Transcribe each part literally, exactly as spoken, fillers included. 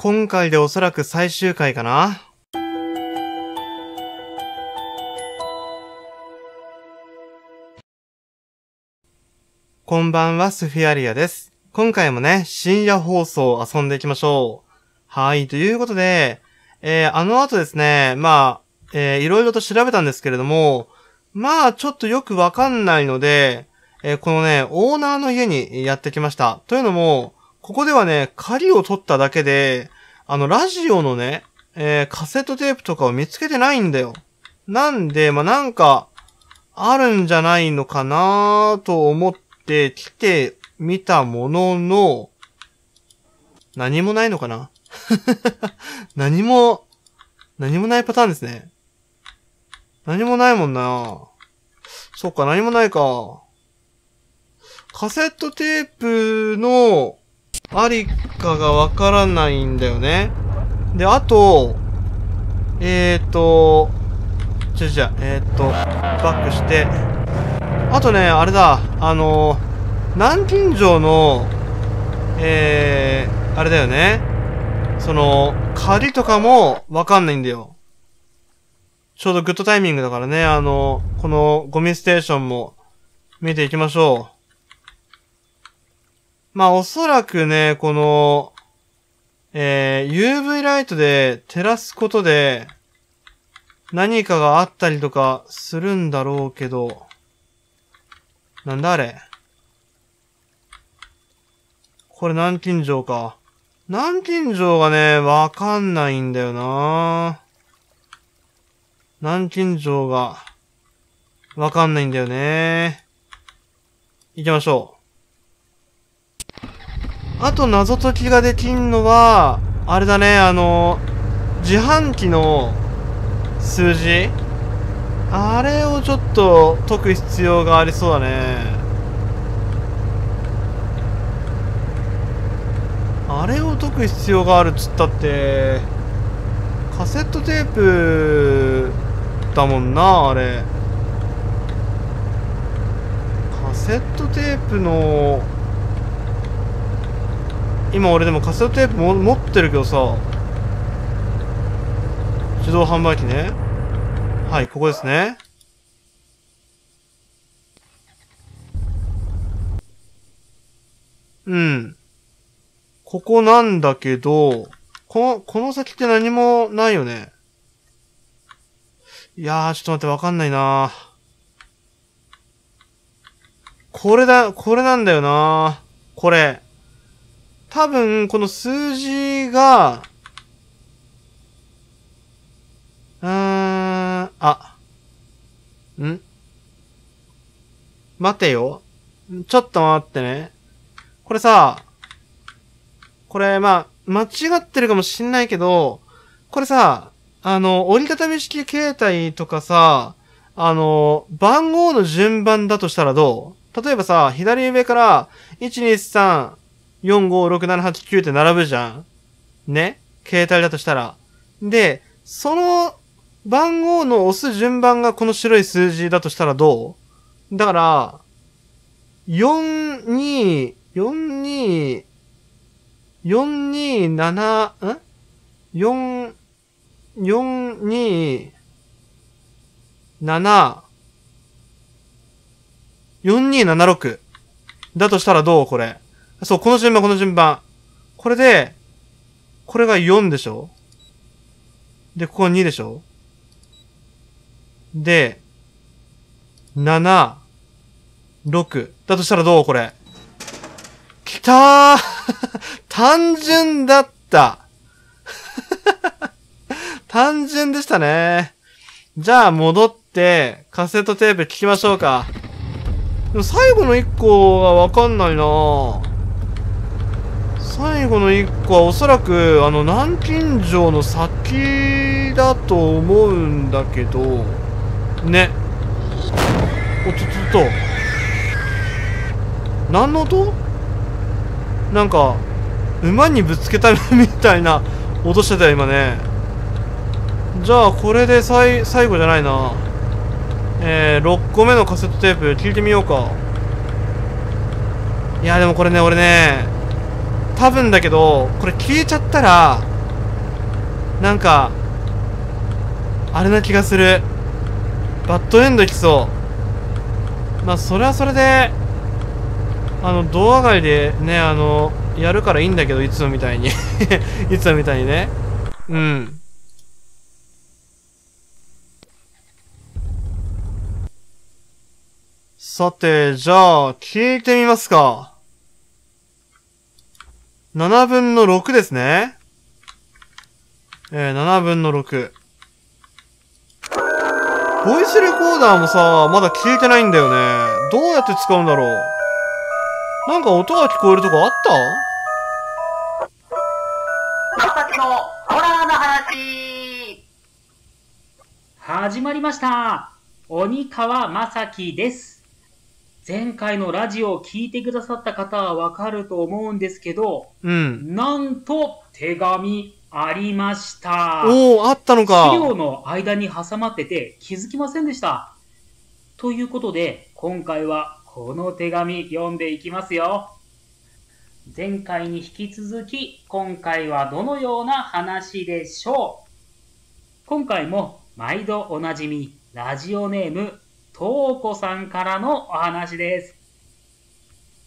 今回でおそらく最終回かな。こんばんは、スフィアリアです。今回もね、深夜放送を遊んでいきましょう。はい、ということで、えー、あの後ですね、まあ、えー、いろいろと調べたんですけれども、まあ、ちょっとよくわかんないので、えー、このね、オーナーの家にやってきました。というのも、ここではね、狩りを取っただけで、あの、ラジオのね、えー、カセットテープとかを見つけてないんだよ。なんで、まあ、なんか、あるんじゃないのかなーと思って来てみたものの、何もないのかな何も、何もないパターンですね。何もないもんな。そっか、何もないか。カセットテープのありかがわからないんだよね。で、あと、えーと、ちょちょ、えーと、バックして。あとね、あれだ、あの、南京錠の、えー、あれだよね。その、狩りとかもわかんないんだよ。ちょうどグッドタイミングだからね、あの、このゴミステーションも見ていきましょう。まあ、おそらくね、この、えー、ユーブイ ライトで照らすことで何かがあったりとかするんだろうけど、なんだあれ。これ南京錠か。南京錠がね、わかんないんだよな。南京錠がわかんないんだよね。行きましょう。あと謎解きができんのは、あれだね、あの、自販機の数字？あれをちょっと解く必要がありそうだね。あれを解く必要があるっつったって、カセットテープだもんな、あれ。カセットテープの、今俺でもカセットテープも持ってるけどさ、自動販売機ね。はい、ここですね。うん。ここなんだけど、この、この先って何もないよね。いやー、ちょっと待って、わかんないな。これだ、これなんだよな。これ。多分、この数字が、うーん、あ、ん？待てよ。ちょっと待ってね。これさ、これ、まあ、間違ってるかもしんないけど、これさ、あの、折りたたみ式携帯とかさ、あの、番号の順番だとしたらどう？例えばさ、左上から、いち、に、さん、よん、ご、ろく、なな、はち、きゅうって並ぶじゃんね、携帯だとしたら。で、その番号の押す順番がこの白い数字だとしたらどう？だから、よん、に、よん、に、よん、に、なな、ん？ よん、よん、に、なな、よん、に、なな、ろく。だとしたらどう？これ。そう、この順番、この順番。これで、これがよんでしょ？で、ここにでしょ？で、なな、ろく。だとしたらどう？これ。きたー単純だった単純でしたね。じゃあ、戻って、カセットテープ聞きましょうか。でも最後のいっこはわかんないなぁ。最後の一個はおそらく、あの、南京錠の先だと思うんだけど、ね。おっとっとっと。何の音？なんか、馬にぶつけたみたいな音してたよ、今ね。じゃあ、これでさい最後じゃないな。えー、ろっこめのカセットテープ聞いてみようか。いや、でもこれね、俺ね、多分だけどこれ消えちゃったらなんかあれな気がする。バッドエンドきそう。まあそれはそれであのドア外でねあのやるからいいんだけど、いつもみたいにいつもみたいにね。うん、さてじゃあ聞いてみますか。ななぶんのろくですね。えー、ななぶんのろく。ボイスレコーダーもさ、まだ聞いてないんだよね。どうやって使うんだろう。なんか音が聞こえるとこあった？さっきのホラーの話。始まりました。鬼川雅樹です。前回のラジオを聞いてくださった方はわかると思うんですけど、うん、なんと手紙ありました。おー、あったのか。資料の間に挟まってて気づきませんでした。ということで、今回はこの手紙読んでいきますよ。前回に引き続き、今回はどのような話でしょう。今回も毎度おなじみ、ラジオネーム、とうこさんからのお話です。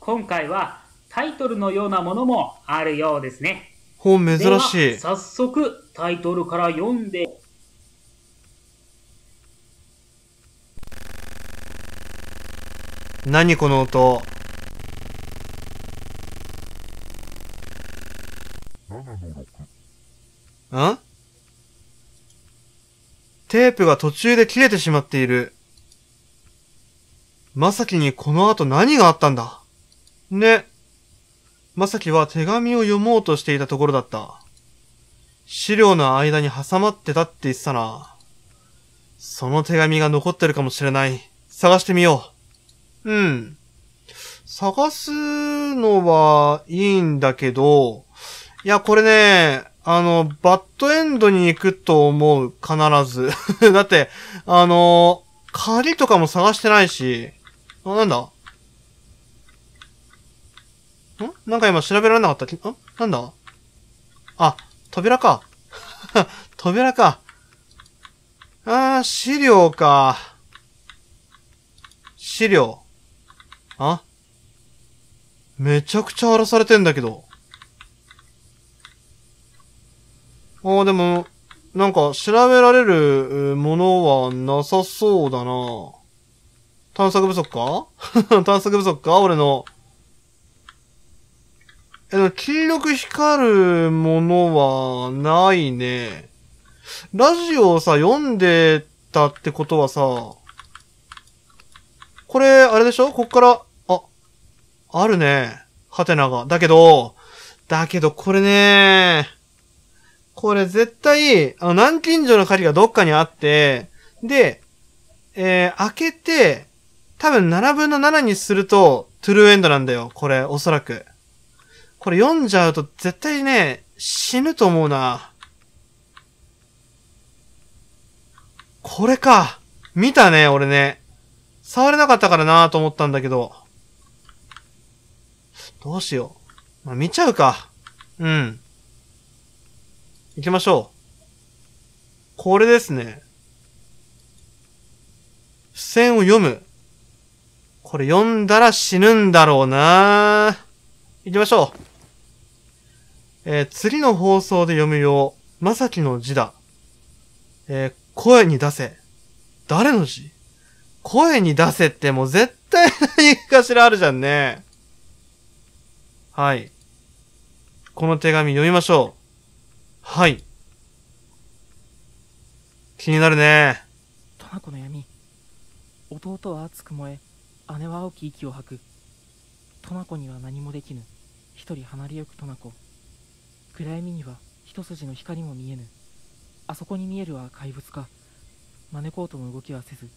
今回はタイトルのようなものもあるようですね。ほう、珍しい。早速タイトルから読んで。何この音。ん？テープが途中で切れてしまっている。まさきにこの後何があったんだ。で、まさきは手紙を読もうとしていたところだった。資料の間に挟まってたって言ってたな。その手紙が残ってるかもしれない。探してみよう。うん。探すのはいいんだけど、いや、これね、あの、バッドエンドに行くと思う。必ず。だって、あの、鍵とかも探してないし、あ、なんだ？ん？なんか今調べられなかった？ん？なんだ？あ、扉か。扉か。あー、資料か。資料。あ？めちゃくちゃ荒らされてんだけど。あー、でも、なんか調べられるものはなさそうだな。探索不足か探索不足か俺の。え、でも黄色く光るものはないね。ラジオをさ、読んでたってことはさ、これ、あれでしょ？こっから、あ、あるね。ハテナが。だけど、だけどこれね、これ絶対、あの、南京錠の鍵がどっかにあって、で、えー、開けて、多分ななぶんのななにすると、トゥルーエンドなんだよ。これ、おそらく。これ読んじゃうと、絶対ね、死ぬと思うな。これか。見たね、俺ね。触れなかったからなぁと思ったんだけど。どうしよう。まあ、見ちゃうか。うん。行きましょう。これですね。付箋を読む。これ読んだら死ぬんだろうな。行きましょう。えー、次の放送で読むよう、まさきの字だ。えー、声に出せ。誰の字？声に出せってもう絶対何かしらあるじゃんね。はい。この手紙読みましょう。はい。気になるね。トナコの闇。弟は熱く燃え、姉は青き息を吐く。トナコには何もできぬ。一人離れゆくトナコ。暗闇には一筋の光も見えぬ。あそこに見えるは怪物か。招こうとも動きはせず、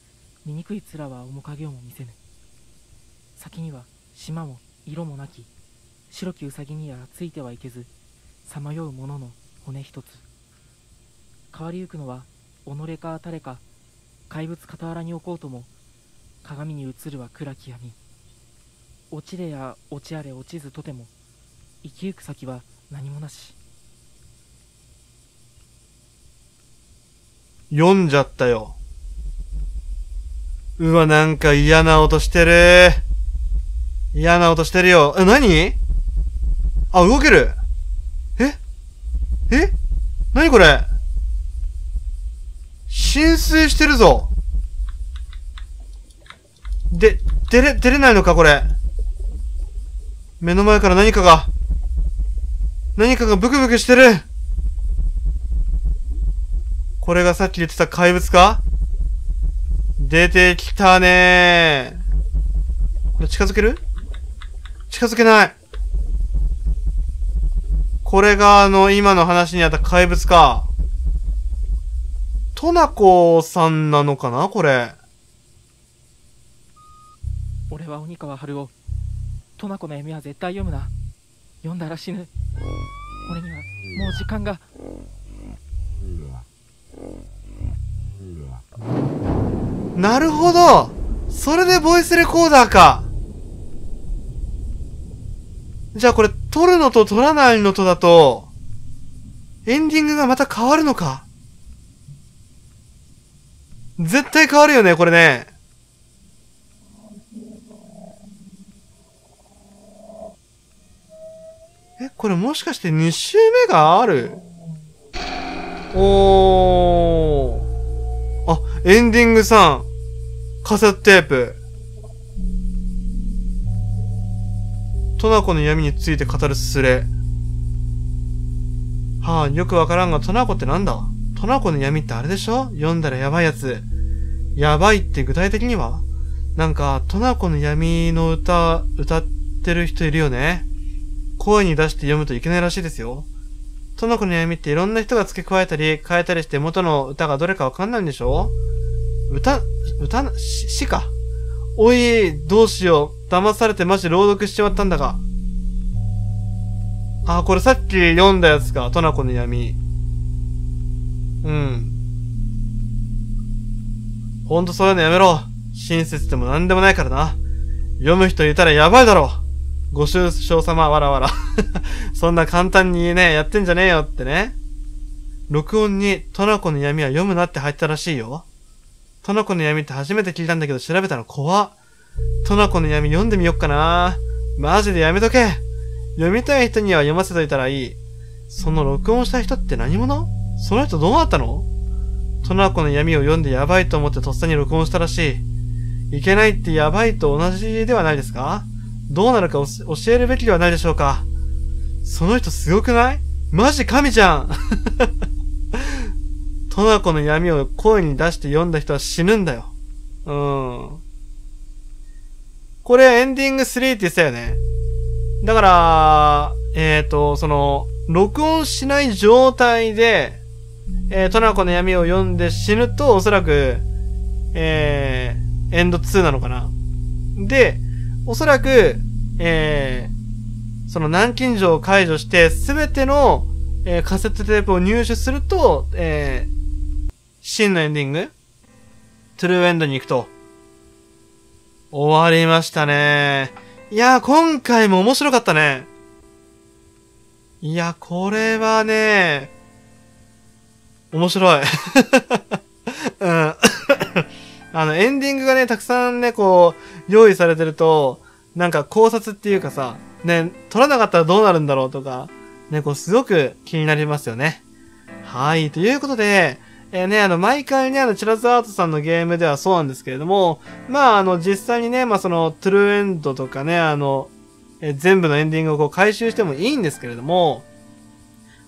醜い面は面影をも見せぬ。先には島も色もなき。白きウサギにはついてはいけず、さまよう者の骨一つ。変わりゆくのは己か誰か。怪物傍らに置こうとも、鏡に映るは暗き闇。落ちれや落ちあれ落ちずとても、生きゆく先は何もなし。読んじゃったよ。うわ、なんか嫌な音してる。嫌な音してるよ。え、何？あ、動ける。え？え？何これ？浸水してるぞ。で、出れ、出れないのか、これ。目の前から何かが、何かがブクブクしてる。これがさっき言ってた怪物か？出てきたねー。これ近づける？近づけない。これがあの、今の話にあった怪物か。トナコさんなのかなこれ。俺は鬼川春夫。トナコの闇は絶対読むな。読んだら死ぬ。俺にはもう時間が。なるほど。それでボイスレコーダーか。じゃあこれ、撮るのと撮らないのとだと、エンディングがまた変わるのか。絶対変わるよね、これね。え、これもしかしてに周目がある？おー。あ、エンディングさん。カセットテープ。トナコの闇について語るスレ。はあ、よくわからんが、トナコってなんだ？トナコの闇ってあれでしょ？読んだらやばいやつ。やばいって具体的には？なんか、トナコの闇の歌、歌ってる人いるよね。声に出して読むといけないらしいですよ。トナコの闇っていろんな人が付け加えたり、変えたりして元の歌がどれかわかんないんでしょ？歌、歌、し、しか。おい、どうしよう。騙されてマジ朗読しちまったんだが。あ、これさっき読んだやつか。トナコの闇。うん。ほんとそういうのやめろ。親切でもなんでもないからな。読む人いたらやばいだろう。ご愁傷様、わらわら。そんな簡単にね、やってんじゃねえよってね。録音にトナコの闇は読むなって入ったらしいよ。トナコの闇って初めて聞いたんだけど調べたの怖っ。トナコの闇読んでみよっかな。マジでやめとけ。読みたい人には読ませといたらいい。その録音した人って何者？その人どうなったの？トナコの闇を読んでやばいと思ってとっさに録音したらしい。いけないってやばいと同じではないですか？どうなるか教えるべきではないでしょうか。その人すごくない？マジ神じゃん。トナコの闇を声に出して読んだ人は死ぬんだよ。うん。これエンディングスリーって言ってたよね。だから、えっと、その、録音しない状態で、えー、トナコの闇を読んで死ぬとおそらく、えー、エンドツーなのかな。で、おそらく、えー、その軟禁状を解除してすべての、えー、カセットテープを入手すると、えー、真のエンディング？トゥルーエンドに行くと。終わりましたね。いやー、今回も面白かったね。いや、これはね、面白い。うん、あの、エンディングがね、たくさんね、こう、用意されてると、なんか考察っていうかさ、ね、撮らなかったらどうなるんだろうとか、ね、こう、すごく気になりますよね。はい、ということで、えー、ね、あの、毎回ね、あの、チラズアートさんのゲームではそうなんですけれども、まあ、あの、実際にね、まあ、その、トゥルーエンドとかね、あの、えー、全部のエンディングをこう回収してもいいんですけれども、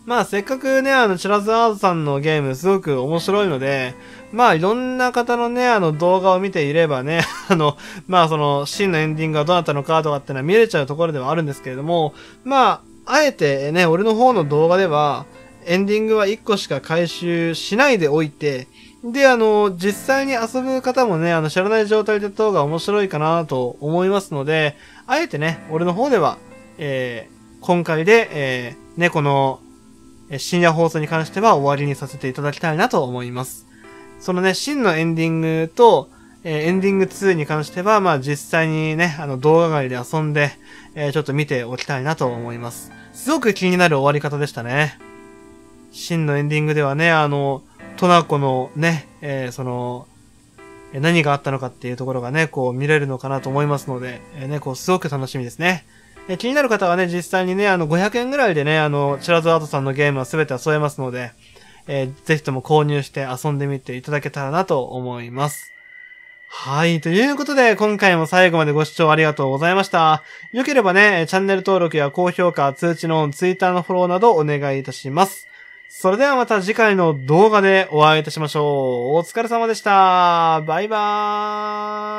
まあ、せっかくね、あの、チラズアートさんのゲームすごく面白いので、まあ、いろんな方のね、あの、動画を見ていればね、あの、まあ、その、真のエンディングがどうなったのかとかっていうのは見れちゃうところではあるんですけれども、まあ、あえてね、俺の方の動画では、エンディングはいっこしか回収しないでおいて、で、あの、実際に遊ぶ方もね、あの、知らない状態でやった方が面白いかなと思いますので、あえてね、俺の方では、えー、今回で、えー、ね、この、深夜放送に関しては終わりにさせていただきたいなと思います。そのね、真のエンディングと、えー、エンディングツーに関しては、まあ実際にね、あの動画外で遊んで、えー、ちょっと見ておきたいなと思います。すごく気になる終わり方でしたね。真のエンディングではね、あの、トナコのね、えー、その、何があったのかっていうところがね、こう見れるのかなと思いますので、えー、ね、こうすごく楽しみですね。えー、気になる方はね、実際にね、あのごひゃくえんぐらいでね、あの、チラゾアートさんのゲームは全て遊べますので、えー、ぜひとも購入して遊んでみていただけたらなと思います。はい。ということで、今回も最後までご視聴ありがとうございました。良ければね、チャンネル登録や高評価、通知のオン、ツイッターのフォローなどお願いいたします。それではまた次回の動画でお会いいたしましょう。お疲れ様でした。バイバーイ。